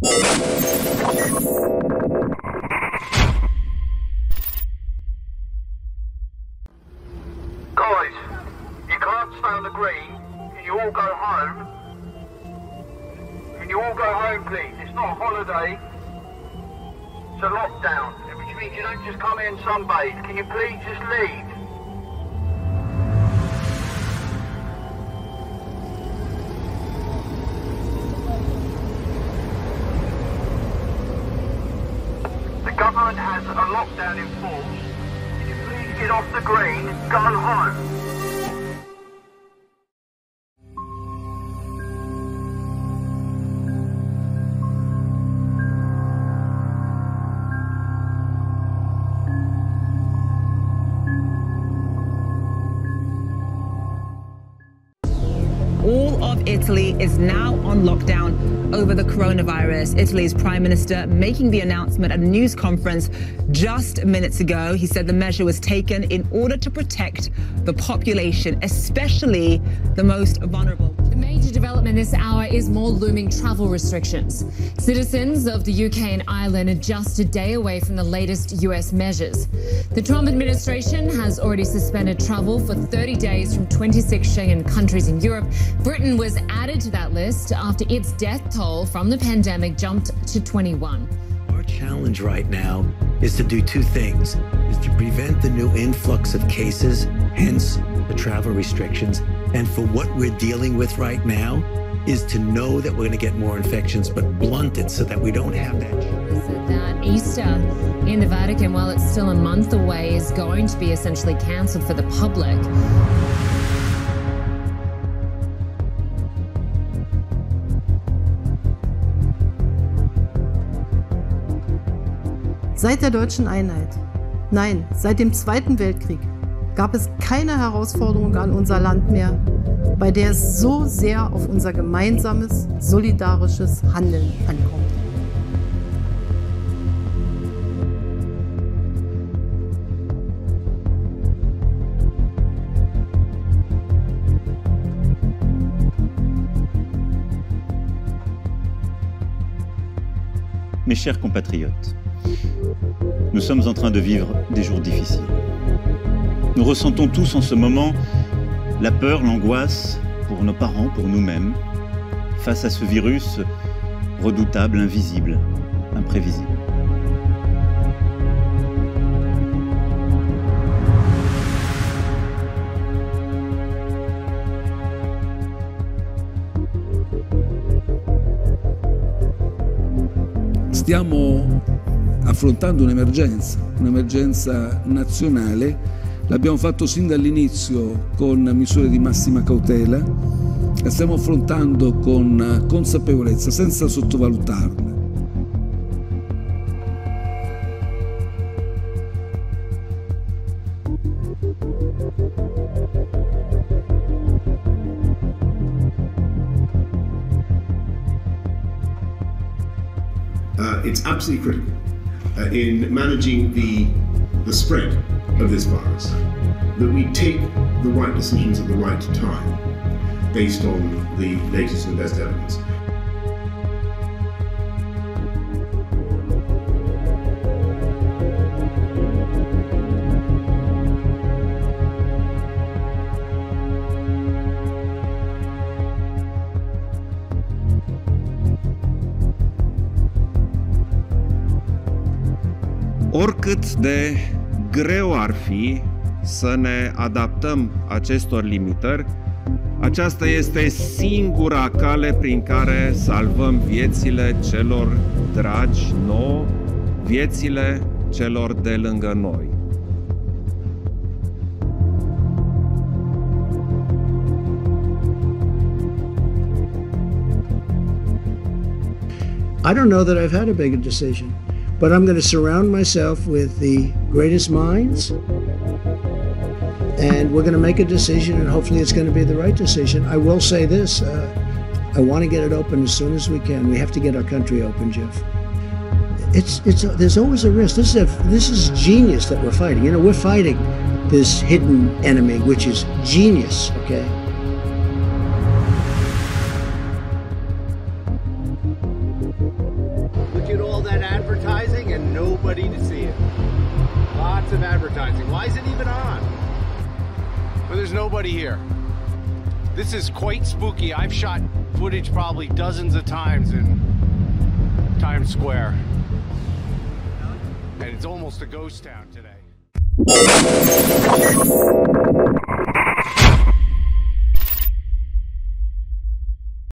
Guys, you can't stay on the green. Can you all go home? Can you all go home, please? It's not a holiday. It's a lockdown, which means you don't just come in and sunbathe. Can you please just leave? The government has a lockdown in force. Can you please get off the green, go home? All of Italy is now on lockdown over the coronavirus. Italy's Prime Minister making the announcement at a news conference just minutes ago. He said the measure was taken in order to protect the population, especially the most vulnerable. The major development this hour is more looming travel restrictions. Citizens of the UK and Ireland are just a day away from the latest US measures. The Trump administration has already suspended travel for 30 days from 26 Schengen countries in Europe. Britain was added to that list after its death toll from the pandemic jumped to 21. Our challenge right now is to do two things, is to prevent the new influx of cases, hence the travel restrictions. And for what we're dealing with right now is to know that we're going to get more infections, but blunt it so that we don't have that. That Easter in the Vatican, while it's still a month away, is going to be essentially cancelled for the public. Seit der deutschen Einheit, nein, seit dem Zweiten Weltkrieg, gab es keine Herausforderung an unser Land mehr, bei der es so sehr auf unser gemeinsames, solidarisches Handeln ankommt. Mes chers compatriotes, nous sommes en train de vivre des jours difficiles. Nous ressentons tous en ce moment la peur, l'angoisse pour nos parents, pour nous-mêmes, face à ce virus redoutable, invisible, imprévisible. Stiamo affrontando un'emergenza nazionale. L'abbiamo fatto sin dall'inizio con misure di massima cautela, la stiamo affrontando con consapevolezza, senza sottovalutarla. It's absolutely critical in managing the spread of this virus, that we take the right decisions at the right time, based on the latest and best evidence. Oricât de greu ar fi să ne adaptăm acestor limitări, aceasta este singura cale prin care salvăm viețile celor dragi nouă, viețile celor de lângă noi. I don't know that I've had a big decision. But I'm going to surround myself with the greatest minds, and we're going to make a decision, and hopefully it's going to be the right decision. I will say this, I want to get it open as soon as we can. We have to get our country open, Jeff. There's always a risk. This is genius that we're fighting. You know, we're fighting this hidden enemy, which is genius, okay? that advertising and nobody to see it. Lots of advertising. Why is it even on? Well, there's nobody here. This is quite spooky. I've shot footage probably dozens of times in Times Square. And it's almost a ghost town today.